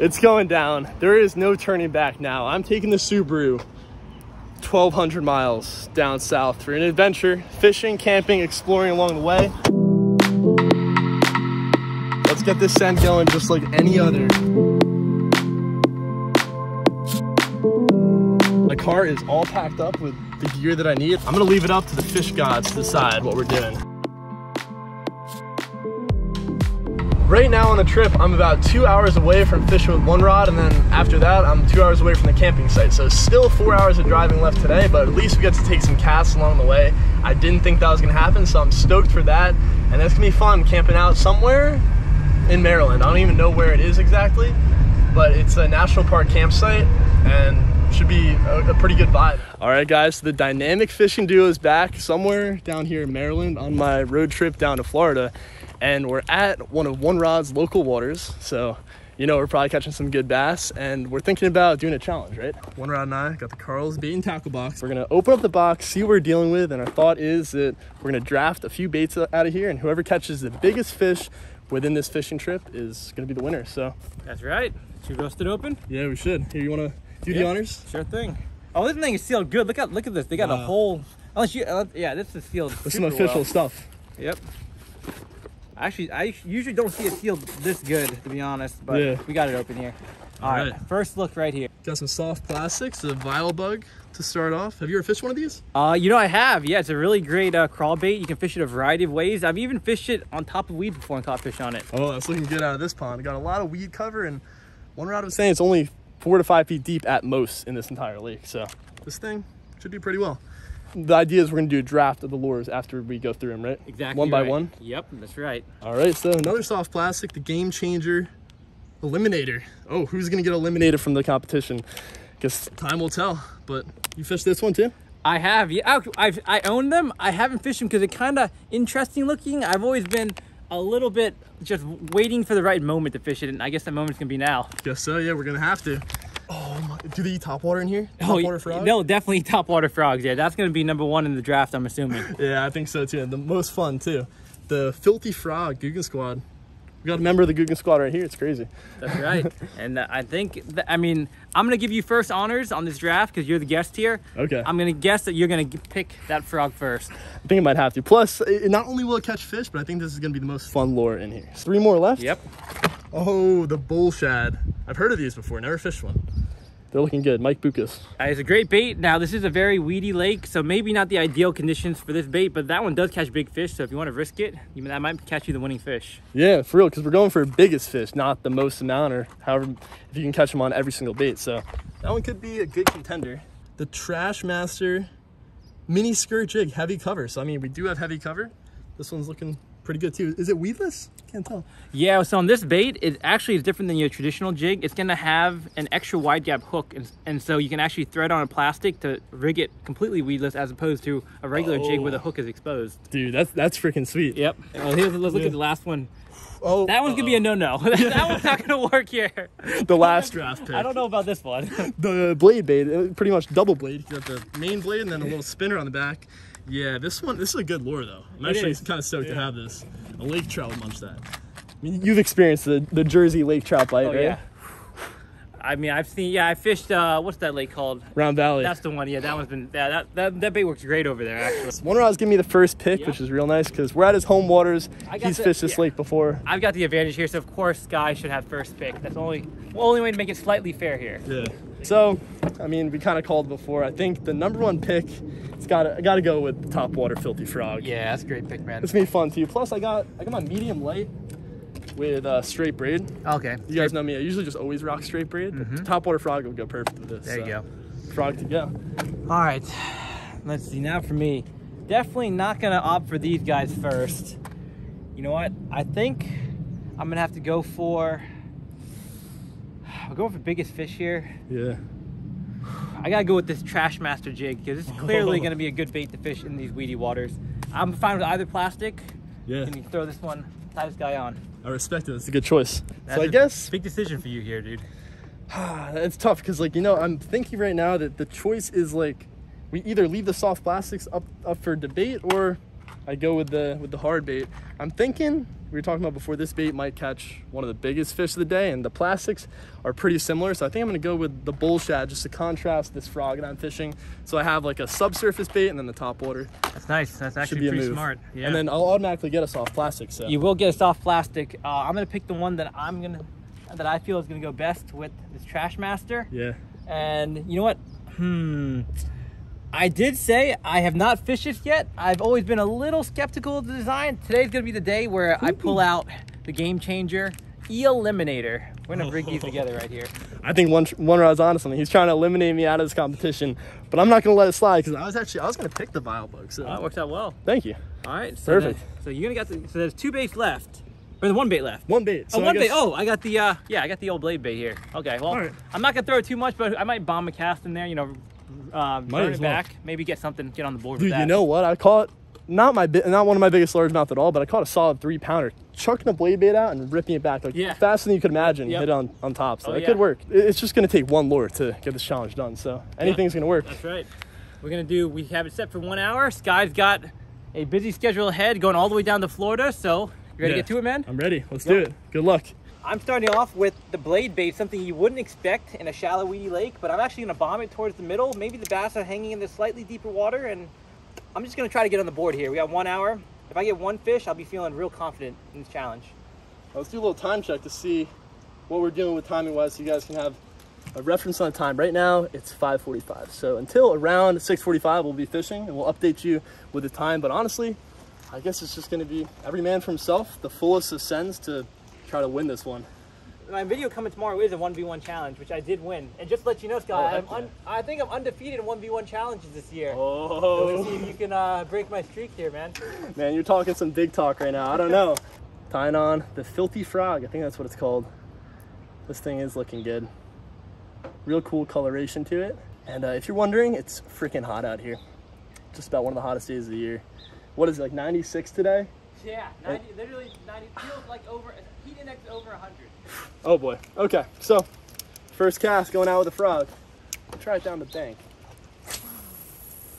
It's going down. There is no turning back now. I'm taking the Subaru 1,200 miles down south for an adventure, fishing, camping, exploring along the way. Let's get this scent going just like any other. My car is all packed up with the gear that I need. I'm gonna leave it up to the fish gods to decide what we're doing. Right now on the trip, I'm about 2 hours away from fishing with One Rod, and then after that, I'm 2 hours away from the camping site. So still 4 hours of driving left today, but at least we get to take some casts along the way. I didn't think that was gonna happen, so I'm stoked for that. And that's gonna be fun, camping out somewhere in Maryland. I don't even know where it is exactly, but it's a national park campsite and should be a pretty good vibe. All right guys, so the Dynamic Fishing Duo is back somewhere down here in Maryland on my road trip down to Florida. And we're at one of One Rod's local waters, so you know we're probably catching some good bass, and we're thinking about doing a challenge, right? One Rod and I got the Carl's bait and tackle box. We're gonna open up the box, see what we're dealing with, and our thought is that we're gonna draft a few baits out of here, and whoever catches the biggest fish within this fishing trip is gonna be the winner, so. That's right. Should we bust it open? Yeah, we should. Here, you wanna do the honors? Sure thing. Oh, this thing is sealed good. Look at this. They got a whole, unless you, yeah, this is sealed super well. With some official stuff. Yep. Actually, I usually don't see it sealed this good, to be honest, but we got it open here. All right, first look right here. Got some soft plastics, a vial bug to start off. Have you ever fished one of these? You know, I have. Yeah, it's a really great crawl bait. You can fish it a variety of ways. I've even fished it on top of weed before and caught fish on it. Oh, that's looking good out of this pond. Got a lot of weed cover, and One Rod was saying it's only 4 to 5 feet deep at most in this entire lake, so this thing should do pretty well. The idea is we're going to do a draft of the lures after we go through them, right? Exactly. One by one? Yep, that's right. All right, so another soft plastic, the Game Changer Eliminator. Oh, who's going to get eliminated from the competition? Guess time will tell, but you fished this one too? I have. Yeah, I own them. I haven't fished them because they're kind of interesting looking. I've always been a little bit just waiting for the right moment to fish it, and I guess that moment's going to be now. Guess so, yeah, we're going to have to. Oh my, do they eat topwater in here? Topwater frogs? No, definitely topwater frogs. Yeah, that's going to be number one in the draft, I'm assuming. Yeah, I think so too. The most fun too. The Filthy Frog, Googan Squad. We got a member of the Googan Squad right here. It's crazy. That's right. And I think, I'm going to give you first honors on this draft because you're the guest here. Okay. I'm going to guess that you're going to pick that frog first. I think I might have to. Plus, it not only will it catch fish, but I think this is going to be the most fun lure in here. 3 more left. Yep. Oh, the Bull Shad. I've heard of these before. Never fished one. They're looking good. Mike Bukas. It's a great bait. Now, this is a very weedy lake, so maybe not the ideal conditions for this bait, but that one does catch big fish, so if you want to risk it, that might catch you the winning fish. Yeah, for real, because we're going for biggest fish, not the most amount, or however, if you can catch them on every single bait, so. That one could be a good contender. The Trash Master Mini Skirt Jig, heavy cover. So, we do have heavy cover. This one's looking pretty good too. Is it weedless? Can't tell. Yeah, so on this bait, it actually is different than your traditional jig. It's gonna have an extra wide gap hook, and so you can actually thread on a plastic to rig it completely weedless, as opposed to a regular jig where the hook is exposed. Dude, that's freaking sweet. Yep. Well, let's look at the last one. Oh, that one's gonna be a no-no. That one's not gonna work here. The last draft pick. I don't know about this one. The blade bait, pretty much double blade. You got the main blade and then a little spinner on the back. Yeah, this is a good lure though. I'm actually kind of stoked to have this. A lake trout will munch that. You've experienced the Jersey lake trout bite, right? Yeah. I've seen, I fished, what's that lake called? Round Valley. That's the one, yeah, that one's been, yeah, that bait works great over there, actually. One Rod's giving me the first pick, which is real nice, because we're at his home waters. He's fished this lake before. I've got the advantage here, so of course, Skye should have first pick. That's the only way to make it slightly fair here. Yeah. So, we kind of called before. I think the number one pick, it's gotta go with the topwater Filthy Frog. Yeah, that's a great pick, man. It's gonna be fun too. Plus, I got my medium light with straight braid. Okay. You guys know me. I usually just always rock straight braid. But topwater frog would go perfect with this. There you go. Frog to go. All right. Let's see. Now for me, definitely not gonna opt for these guys first. You know what? I think I'm gonna have to go for. I'm going for biggest fish here. Yeah. I gotta go with this Trash Master jig because it's clearly gonna be a good bait to fish in these weedy waters. I'm fine with either plastic. Yeah. Can you throw this one? Tie this guy on. I respect it. It's a good choice. That's I guess big decision for you here, dude. It's tough because, I'm thinking right now that the choice is we either leave the soft plastics up for debate or I go with the hard bait. I'm thinking, we were talking about before, this bait might catch one of the biggest fish of the day, and the plastics are pretty similar. So I think I'm gonna go with the bull shad just to contrast this frog that I'm fishing. So I have like a subsurface bait and then the top water. That's nice. That's actually pretty smart. Yeah. And then I'll automatically get a soft plastic. So you will get a soft plastic. I'm gonna pick the one that I feel is gonna go best with this Trash Master. Yeah. And you know what? I did say I have not fished it yet. I've always been a little skeptical of the design. Today's gonna be the day where I pull out the Game Changer Eliminator. We're gonna rig these together right here. I think One Rod's onto something. He's trying to eliminate me out of this competition, but I'm not gonna let it slide because I was gonna pick the vile bug. So that worked out well. Thank you. All right, so perfect. So you're gonna get so there's two baits left. Or the one bait left. One bait. So one bait. Oh, I got the I got the old blade bait here. Okay, well, right. I'm not gonna throw it too much, but I might bomb a cast in there. You know, turn it back. Maybe get something. Get on the board. Dude, with that. You know what? I caught not one of my biggest largemouth at all, but I caught a solid 3-pounder, chucking the blade bait out and ripping it back like faster than you could imagine. Yep. Hit it on top. So it could work. It's just gonna take one lure to get this challenge done. So anything's gonna work. That's right. We're gonna do. We have it set for 1 hour. Sky's got a busy schedule ahead, going all the way down to Florida. So. You ready to get to it, man? I'm ready. Let's do it. Good luck. I'm starting off with the blade bait, something you wouldn't expect in a shallow, weedy lake, but I'm actually going to bomb it towards the middle. Maybe the bass are hanging in the slightly deeper water, and I'm just going to try to get on the board here. We got 1 hour. If I get one fish, I'll be feeling real confident in this challenge. Let's do a little time check to see what we're doing with timing-wise so you guys can have a reference on time. Right now, it's 5:45. So until around 6:45, we'll be fishing, and we'll update you with the time, but honestly, I guess it's just going to be every man for himself. The fullest ascends to try to win this one. My video coming tomorrow is a 1v1 challenge, which I did win. And just to let you know, Scott, I think I'm undefeated in 1v1 challenges this year. Oh. We're gonna see if you can break my streak here, man. Man, you're talking some big talk right now. I don't know. Tying on the Filthy Frog. I think that's what it's called. This thing is looking good. Real cool coloration to it. And if you're wondering, it's freaking hot out here. Just about one of the hottest days of the year. What is it, like 96 today? Yeah, 90, like, literally 90, feels like over, heat index over 100. Oh boy, okay. So, first cast going out with a frog. Try it down the bank.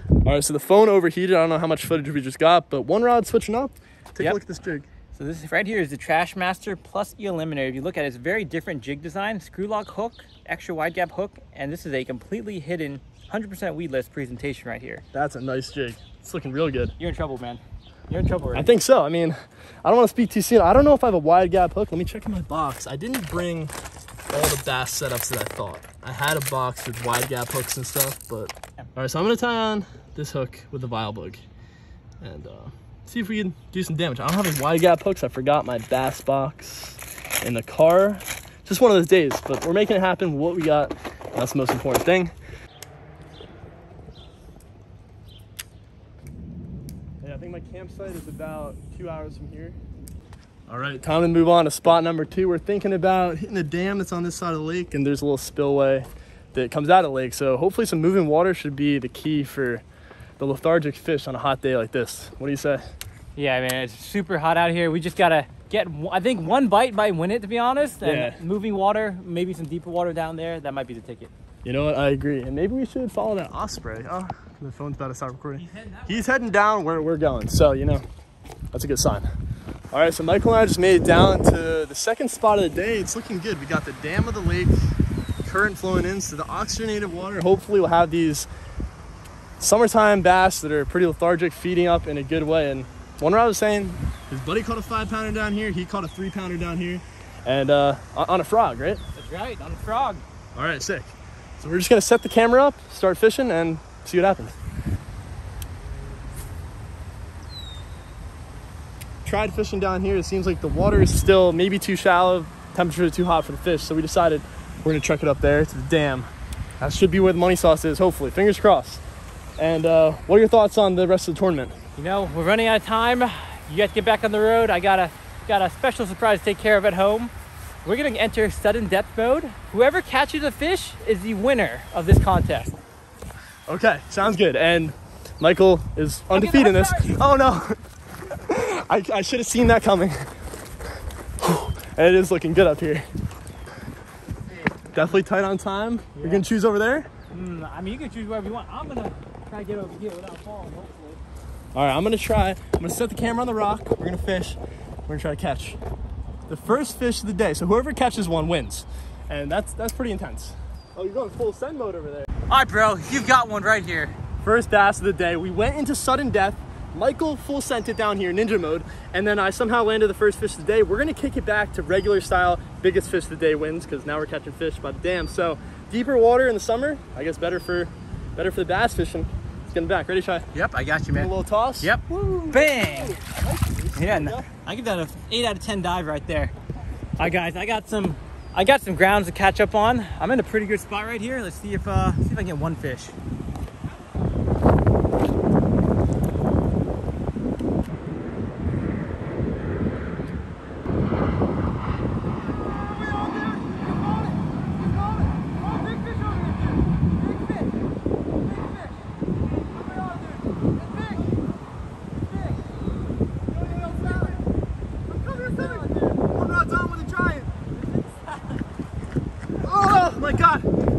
All right, so the phone overheated. I don't know how much footage we just got, but One Rod switching up. Take a look at this jig. So this right here is the Trash Master plus Eliminator. If you look at it, it's a very different jig design. Screw lock hook, extra wide gap hook, and this is a completely hidden 100% weedless presentation right here. That's a nice jig. It's looking real good. You're in trouble, man. You're in trouble already. I think so. I mean, I don't want to speak too soon. I don't know if I have a wide gap hook. Let me check in my box. I didn't bring all the bass setups that I thought. I had a box with wide gap hooks and stuff, but... All right, so I'm going to tie on this hook with the vile bug and see if we can do some damage. I don't have any wide gap hooks. I forgot my bass box in the car. Just one of those days, but we're making it happen with what we got. That's the most important thing. Campsite is about 2 hours from here. All right, time to move on to spot number two. We're thinking about hitting a dam that's on this side of the lake, and there's a little spillway that comes out of the lake. So hopefully some moving water should be the key for the lethargic fish on a hot day like this. What do you say? Yeah, I mean, it's super hot out here. We just gotta get, I think one bite might win it, to be honest. And moving water, maybe some deeper water down there, that might be the ticket. You know what? I agree. And maybe we should follow that osprey. Oh, the phone's about to stop recording. He's heading down where we're going. So, you know, that's a good sign. All right, so Michael and I just made it down to the second spot of the day. It's looking good. We got the dam of the lake, current flowing in, so the oxygenated water. Hopefully we'll have these summertime bass that are pretty lethargic feeding up in a good way. And One Rod was saying his buddy caught a 5-pounder down here. He caught a 3-pounder down here. And on a frog, right? That's right, on a frog. All right, sick. So we're just gonna set the camera up, start fishing, and see what happens. Tried fishing down here. It seems like the water is still maybe too shallow, temperature is too hot for the fish, so we decided we're gonna truck it up there to the dam. That should be where the money sauce is, hopefully. Fingers crossed. And what are your thoughts on the rest of the tournament? You know, we're running out of time. You guys get back on the road. I got a special surprise to take care of at home. We're going to enter sudden death mode. Whoever catches a fish is the winner of this contest. Okay, sounds good. And Michael is undefeated in this. Oh, no. I should have seen that coming. And it is looking good up here. Definitely tight on time. Yeah. You're going to choose over there? I mean, you can choose wherever you want. I'm going to try to get over here without falling, hopefully. All right, I'm gonna set the camera on the rock. We're gonna fish. We're gonna try to catch the first fish of the day. So whoever catches one wins. And that's pretty intense. Oh, you're going full send mode over there. All right, bro, you've got one right here. First bass of the day. We went into sudden death. Michael full sent it down here, ninja mode. And then I somehow landed the first fish of the day. We're gonna kick it back to regular style. Biggest fish of the day wins, because now we're catching fish by the dam. So deeper water in the summer, I guess better for the bass fishing. Let's get him back. Ready, Shy? Yep, I got you, man. A little toss. Yep. Woo. Bang. Yeah, I give that an 8 out of 10 dive right there. All right, guys, I got some grounds to catch up on. I'm in a pretty good spot right here. Let's see if I can get one fish.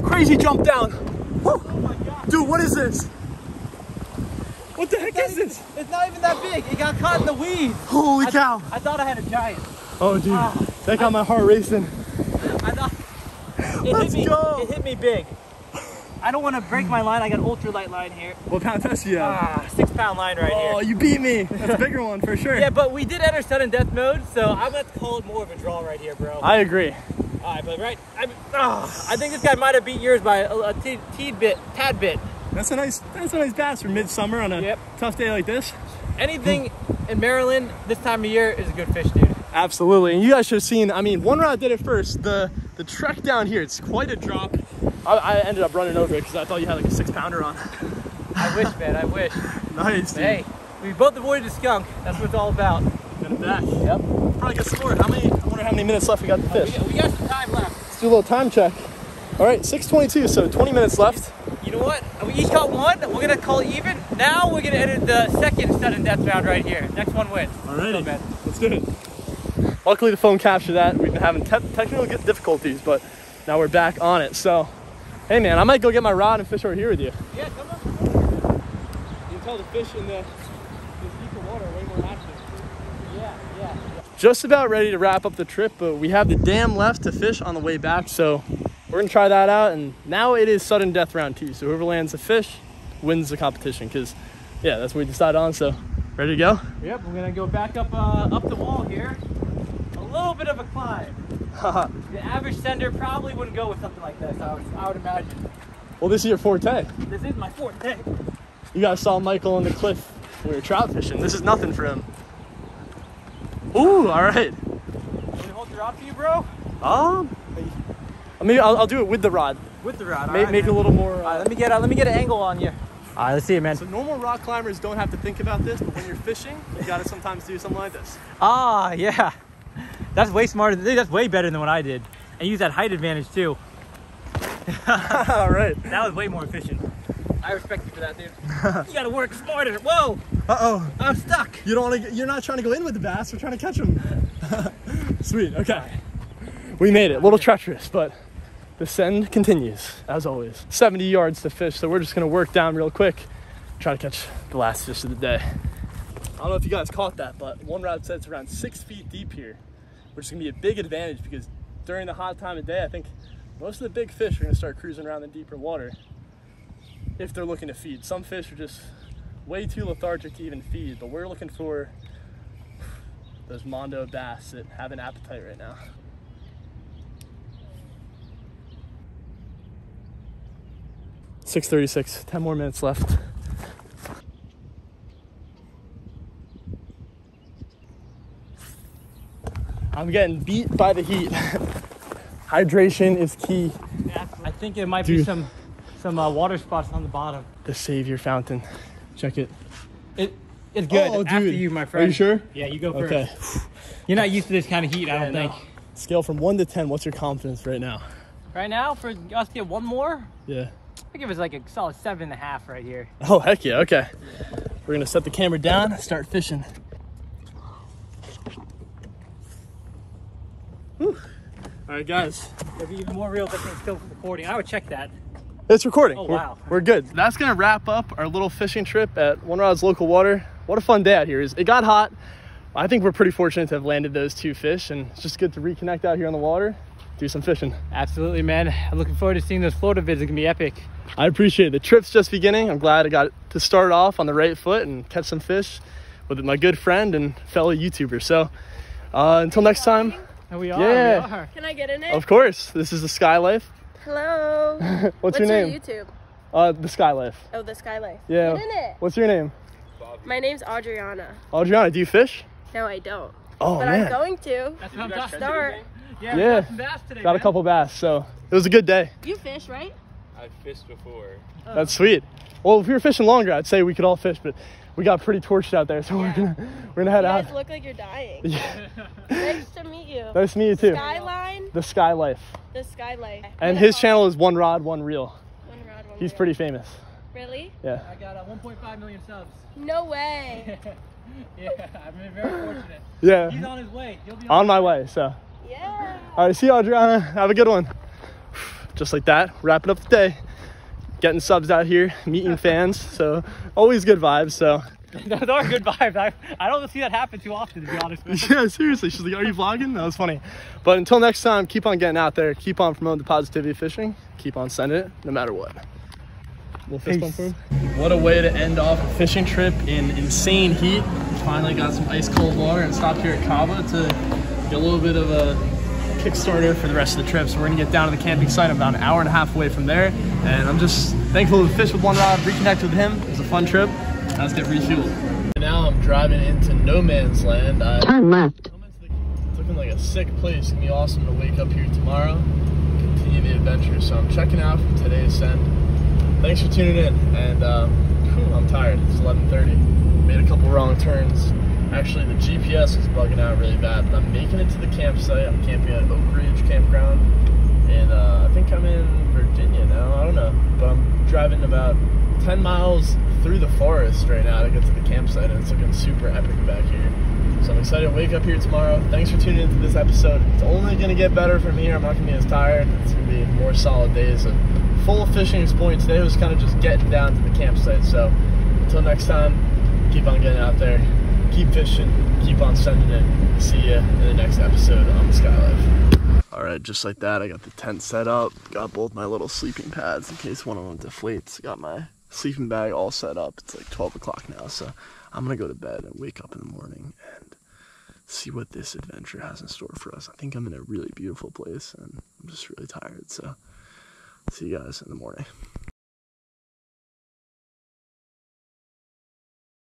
Crazy jump down. Woo. Oh my God. Dude, what is this? What the heck is this? It's not even that big. It got caught in the weeds. Holy cow. I thought I had a giant. Oh, dude. That got my heart racing. I thought it hit me big. I don't want to break my line. I got an ultralight line here. What pound test you have? 6 pound line right here. Oh, you beat me. That's a bigger one for sure. Yeah, but we did enter sudden death mode, so I'm going to call it more of a draw right here, bro. I agree. All right, but I think this guy might have beat yours by a tad bit. That's a nice bass for midsummer on a tough day like this. Anything in Maryland this time of year is a good fish, dude. Absolutely, and you guys should have seen. I mean, One Rod did it first. The trek down here, it's quite a drop. I ended up running over it because I thought you had like a 6 pounder on. I wish, man. I wish. Nice. Dude. Hey, we both avoided a skunk. That's what it's all about. And a bass. Yep. Probably got some more. I wonder how many minutes left we got to fish. We got some time left. Let's do a little time check. All right, 6:22, so 20 minutes left. You know what? We each caught one. We're gonna call it even. Now we're gonna enter the second sudden death round right here. Next one wins. All right, man. Let's do it. Luckily, the phone captured that. We've been having technical difficulties, but now we're back on it. So, hey, man, I might go get my rod and fish over here with you. Yeah, come on. You can tell the fish in the deeper water are way more active. Yeah. Just about ready to wrap up the trip, but we have the dam left to fish on the way back, so we're gonna try that out. And now it is sudden death round 2, so whoever lands the fish wins the competition, because yeah, that's what we decided on. So ready to go? Yep, we're gonna go back up the wall here. A little bit of a climb. The average sender probably wouldn't go with something like this, I would imagine. Well, this is your forte. This is my forte. You guys saw Michael on the cliff when we were trout fishing. This is nothing for him. Ooh, all right. Can you hold the rod for you, bro? I'll do it with the rod. With the rod, make it a little more. All right, let me get an angle on you. All right, let's see it, man. So normal rock climbers don't have to think about this, but when you're fishing, you gotta sometimes do something like this. Ah, yeah. That's way smarter. That's way better than what I did. And use that height advantage too. All right. That was way more efficient. I respect you for that, dude. You gotta work smarter. Whoa. Uh-oh. I'm stuck. You don't want to. You're not trying to go in with the bass. We're trying to catch them. Sweet. Okay. We made it. A little treacherous, but the send continues as always. 70 yards to fish, so we're just gonna work down real quick, try to catch the last fish of the day. I don't know if you guys caught that, but One Rod said it's around 6 feet deep here, which is gonna be a big advantage because during the hot time of day, I think most of the big fish are gonna start cruising around the deeper water. If they're looking to feed. Some fish are just way too lethargic to even feed, but we're looking for those mondo bass that have an appetite right now. It's 6:36, 10 more minutes left. I'm getting beat by the heat. Hydration is key. Yeah, I think it might be some water spots on the bottom. The Savior Fountain. Check it. It's good. Oh, after you, my friend. Are you sure? Yeah, you go first. Okay. You're not used to this kind of heat, I don't think. Scale from 1 to 10, what's your confidence right now? Right now, for us to get one more? Yeah. I give us like a solid 7.5 right here. Oh, heck yeah, okay. Yeah. We're gonna set the camera down and start fishing. Whew. All right, guys. There'll be even more reels that are still recording. I would check that. It's recording. Oh, wow. We're good. That's going to wrap up our little fishing trip at One Rod's local water. what a fun day out here. It got hot. I think we're pretty fortunate to have landed those two fish, and it's just good to reconnect out here on the water, do some fishing. Absolutely, man. I'm looking forward to seeing those Florida vids. It's gonna be epic. I appreciate it. The trip's just beginning. I'm glad I got to start off on the right foot and catch some fish with my good friend and fellow YouTuber. So until next time. We are. Can I get in it? Of course. This is the Skye Life. Hello. What's your name? What's your YouTube? The Skye Life. Oh, the Skye Life. Yeah. Get in it. What's your name? Bobby. My name's Adriana. Adriana, do you fish? No, I don't. Oh, but man. I'm going to. That's what I'm starting. Yeah. Got a couple bass, so it was a good day. You fish, right? I've fished before. Oh. That's sweet. Well, if we were fishing longer, I'd say we could all fish, but we got pretty torched out there, so yeah. we're gonna head out. You guys look like you're dying. Yeah. Nice to meet you. Nice to meet you too. Skyline. The Skye Life. The Skye Life. And his channel is One Rod One Reel. One Rod One Reel. He's pretty famous. Really? Yeah. I got 1.5 million subs. No way. Yeah, I've been very fortunate. Yeah. He's on his way. You'll be on my way. So. Yeah. All right. See you, Adriana. Have a good one. Just like that, wrapping up the day. Getting subs out here, meeting fans, so always good vibes. So those are good vibes. I don't see that happen too often, to be honest with you. Yeah, seriously. She's like, are you vlogging? That was funny. But until next time, keep on getting out there, keep on promoting the positivity of fishing, keep on sending it no matter what. What a way to end off a fishing trip in insane heat. Finally got some ice cold water and stopped here at Cabo to get a little bit of a Kickstarter for the rest of the trip. So we're gonna get down to the camping site. I'm about an hour and a half away from there, and I'm just thankful to fish with One Rod, reconnect with him. It was a fun trip. Now let's get refueled. And now I'm driving into no man's land. Turn left. It's looking like a sick place. It's gonna be awesome to wake up here tomorrow and continue the adventure. So I'm checking out from today's send. Thanks for tuning in, and I'm tired. It's 11:30. Made a couple wrong turns. Actually, the GPS is bugging out really bad, but I'm making it to the campsite. I'm camping at Oak Ridge Campground, and I think I'm in Virginia now. I don't know, but I'm driving about 10 miles through the forest right now to get to the campsite, and it's looking super epic back here. So I'm excited to wake up here tomorrow. Thanks for tuning into this episode. It's only going to get better from here. I'm not going to be as tired. It's going to be more solid days of full fishing exploring. Today was kind of just getting down to the campsite, so until next time, keep on getting out there. Keep fishing, keep on sending it. See ya in the next episode on the Skye Life. All right, just like that, I got the tent set up. Got both my little sleeping pads in case one of them deflates. Got my sleeping bag all set up. It's like 12 o'clock now, so I'm gonna go to bed and wake up in the morning and see what this adventure has in store for us. I think I'm in a really beautiful place, and I'm just really tired, so see you guys in the morning.